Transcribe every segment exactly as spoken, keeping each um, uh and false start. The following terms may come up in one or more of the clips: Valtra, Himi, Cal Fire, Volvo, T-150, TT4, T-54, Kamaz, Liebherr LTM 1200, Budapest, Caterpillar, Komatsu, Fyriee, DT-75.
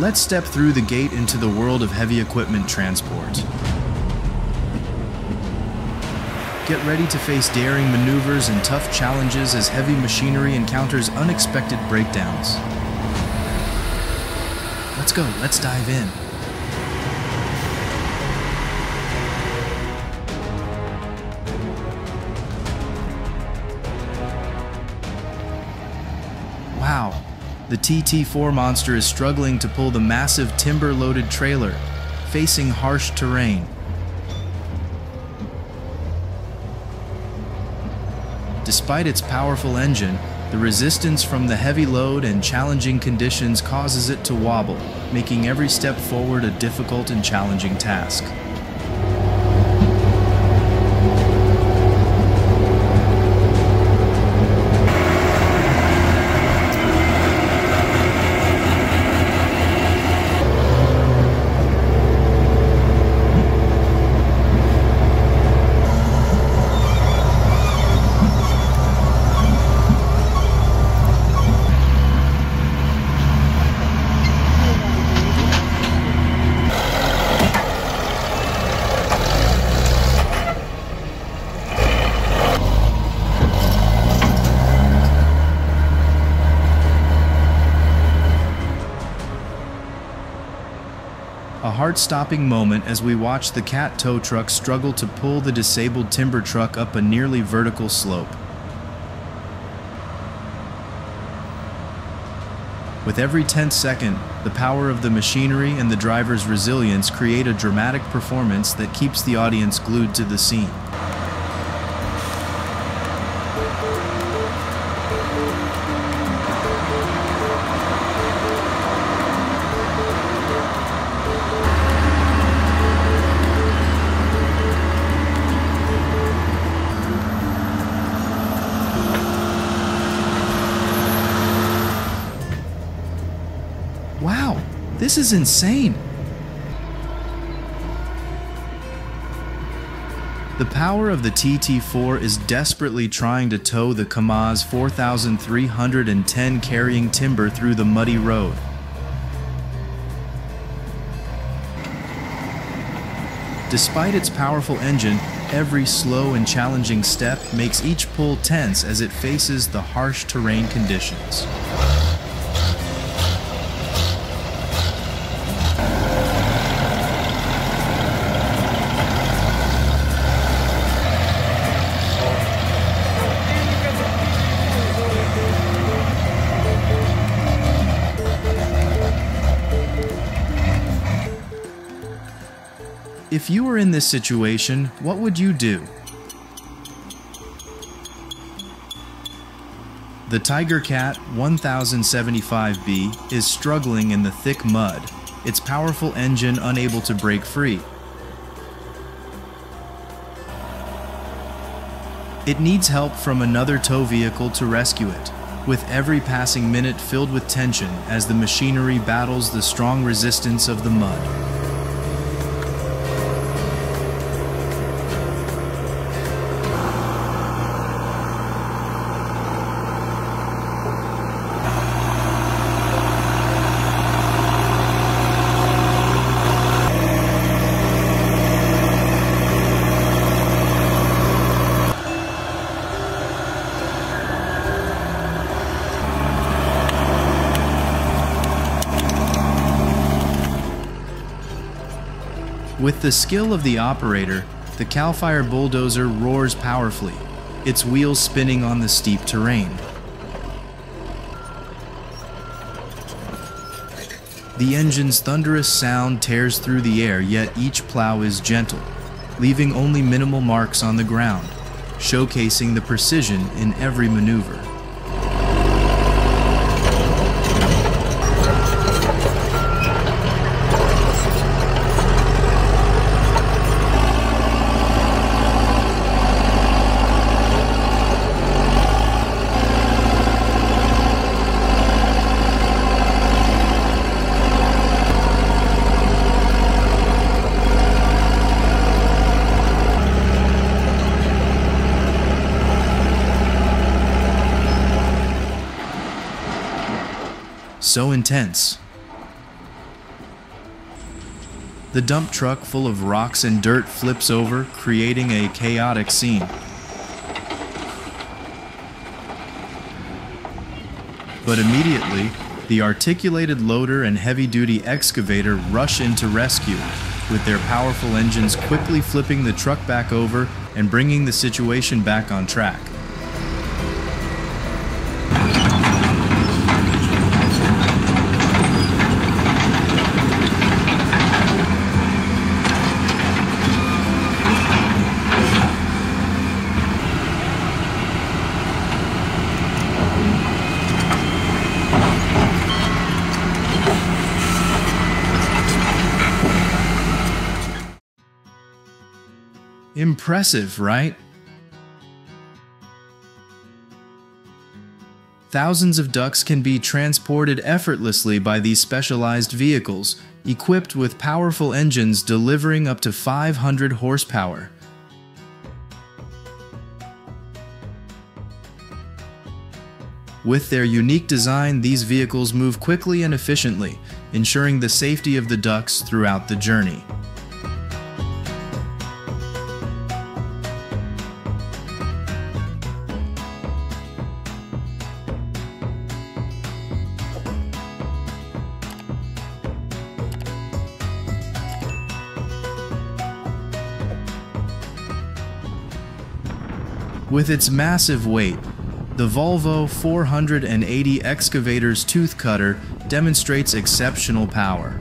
let's step through the gate into the world of heavy equipment transport. Get ready to face daring maneuvers and tough challenges as heavy machinery encounters unexpected breakdowns. Let's go, let's dive in. Wow, the T T four monster is struggling to pull the massive timber-loaded trailer, facing harsh terrain. Despite its powerful engine, the resistance from the heavy load and challenging conditions causes it to wobble, making every step forward a difficult and challenging task. A heart-stopping moment as we watch the Cat tow truck struggle to pull the disabled timber truck up a nearly vertical slope. With every tenth second, the power of the machinery and the driver's resilience create a dramatic performance that keeps the audience glued to the scene. Wow, this is insane! The power of the T T four is desperately trying to tow the Kamaz four thousand three hundred ten carrying timber through the muddy road. Despite its powerful engine, every slow and challenging step makes each pull tense as it faces the harsh terrain conditions. If you were in this situation, what would you do? The Tiger Cat ten seventy-five B is struggling in the thick mud, its powerful engine unable to break free. It needs help from another tow vehicle to rescue it, with every passing minute filled with tension as the machinery battles the strong resistance of the mud. With the skill of the operator, the Cal Fire bulldozer roars powerfully, its wheels spinning on the steep terrain. The engine's thunderous sound tears through the air, yet each plow is gentle, leaving only minimal marks on the ground, showcasing the precision in every maneuver. So intense. The dump truck full of rocks and dirt flips over, creating a chaotic scene. But immediately, the articulated loader and heavy-duty excavator rush into rescue, with their powerful engines quickly flipping the truck back over and bringing the situation back on track. Impressive, right? Thousands of ducks can be transported effortlessly by these specialized vehicles, equipped with powerful engines delivering up to five hundred horsepower. With their unique design, these vehicles move quickly and efficiently, ensuring the safety of the ducks throughout the journey. With its massive weight, the Volvo four eighty excavator's tooth cutter demonstrates exceptional power.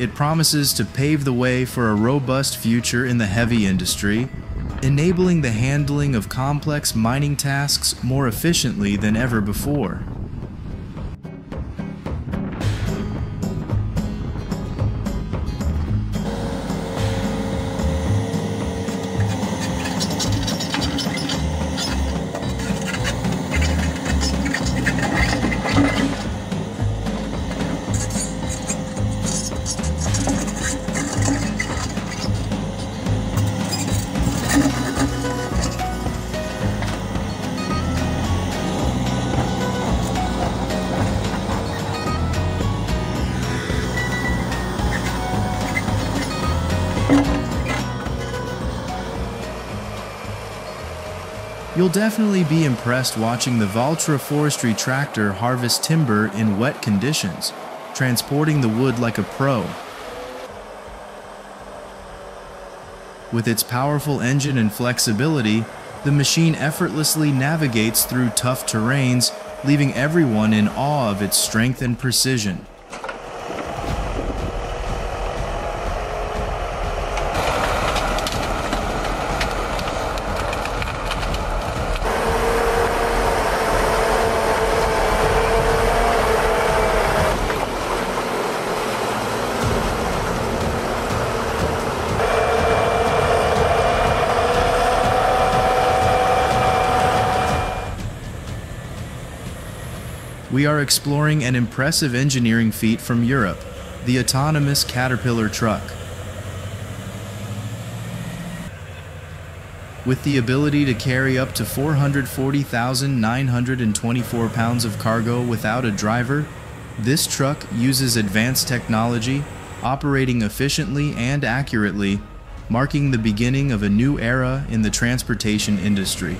It promises to pave the way for a robust future in the heavy industry, enabling the handling of complex mining tasks more efficiently than ever before. You'll definitely be impressed watching the Valtra forestry tractor harvest timber in wet conditions, transporting the wood like a pro. With its powerful engine and flexibility, the machine effortlessly navigates through tough terrains, leaving everyone in awe of its strength and precision. We are exploring an impressive engineering feat from Europe, the autonomous Caterpillar truck. With the ability to carry up to four hundred forty thousand nine hundred twenty-four pounds of cargo without a driver, this truck uses advanced technology, operating efficiently and accurately, marking the beginning of a new era in the transportation industry.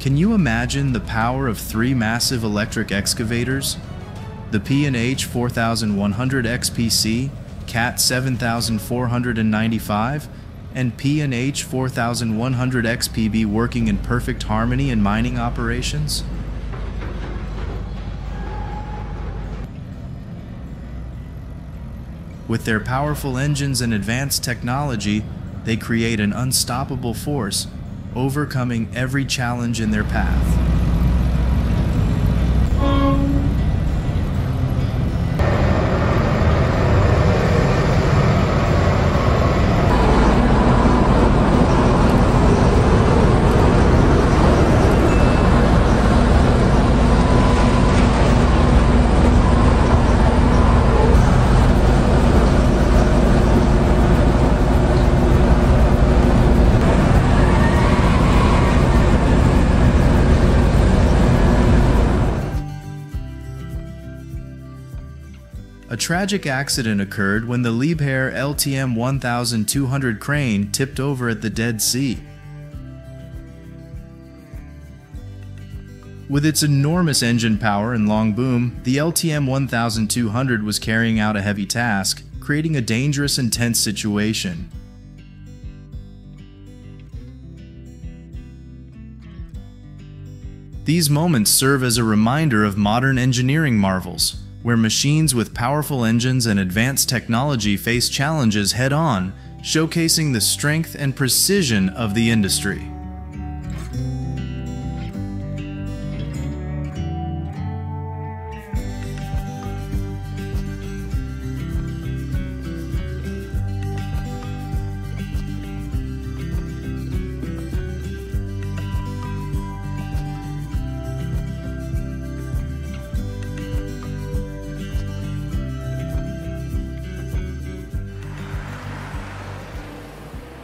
Can you imagine the power of three massive electric excavators? The P and H forty-one hundred X P C, Cat seventy-four ninety-five, and P and H forty-one hundred X P B working in perfect harmony in mining operations? With their powerful engines and advanced technology, they create an unstoppable force, overcoming every challenge in their path. tragic accident occurred when the Liebherr L T M twelve hundred crane tipped over at the Dead Sea. With its enormous engine power and long boom, the L T M twelve hundred was carrying out a heavy task, creating a dangerous and tense situation. These moments serve as a reminder of modern engineering marvels, where machines with powerful engines and advanced technology face challenges head-on, showcasing the strength and precision of the industry.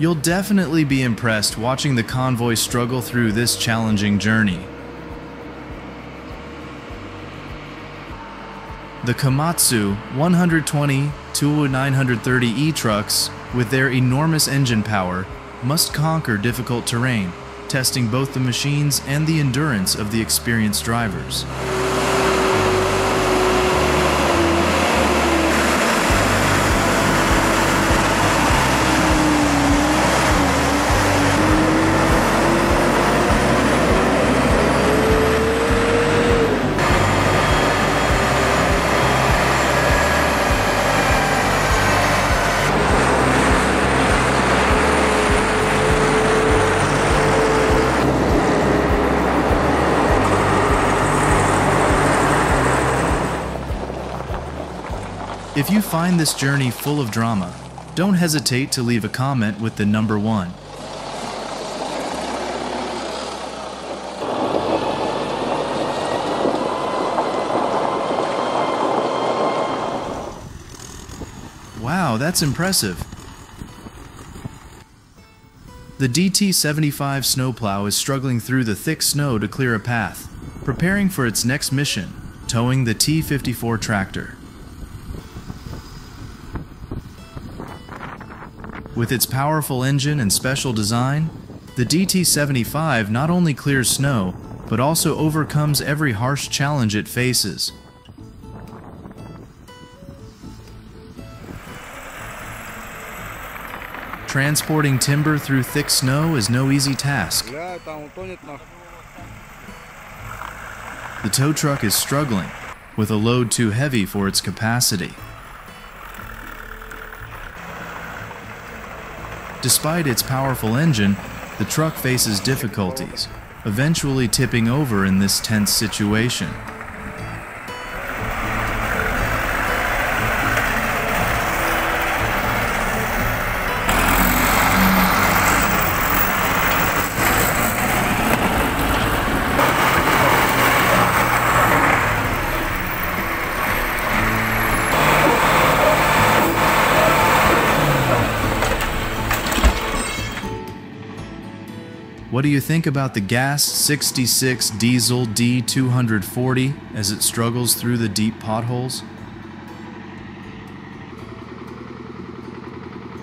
You'll definitely be impressed watching the convoy struggle through this challenging journey. The Komatsu one twenty twenty nine thirty E trucks, with their enormous engine power, must conquer difficult terrain, testing both the machines and the endurance of the experienced drivers. If you find this journey full of drama, don't hesitate to leave a comment with the number one. Wow, that's impressive. The D T seventy-five snowplow is struggling through the thick snow to clear a path, preparing for its next mission, towing the T fifty-four tractor. With its powerful engine and special design, the D T seventy-five not only clears snow, but also overcomes every harsh challenge it faces. Transporting timber through thick snow is no easy task. The tow truck is struggling, with a load too heavy for its capacity. Despite its powerful engine, the truck faces difficulties, eventually tipping over in this tense situation. What do you think about the Gas sixty-six Diesel D two forty as it struggles through the deep potholes?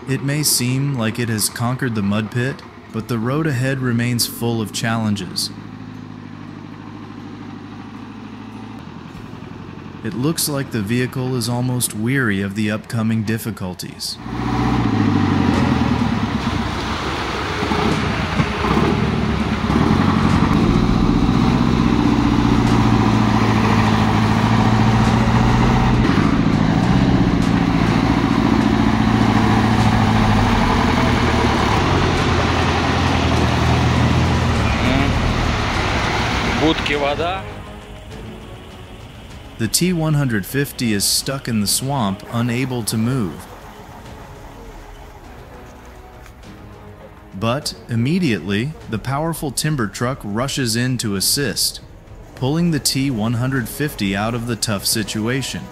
It may seem like it has conquered the mud pit, but the road ahead remains full of challenges. It looks like the vehicle is almost weary of the upcoming difficulties. The T one fifty is stuck in the swamp, unable to move. But immediately, the powerful timber truck rushes in to assist, pulling the T one fifty out of the tough situation.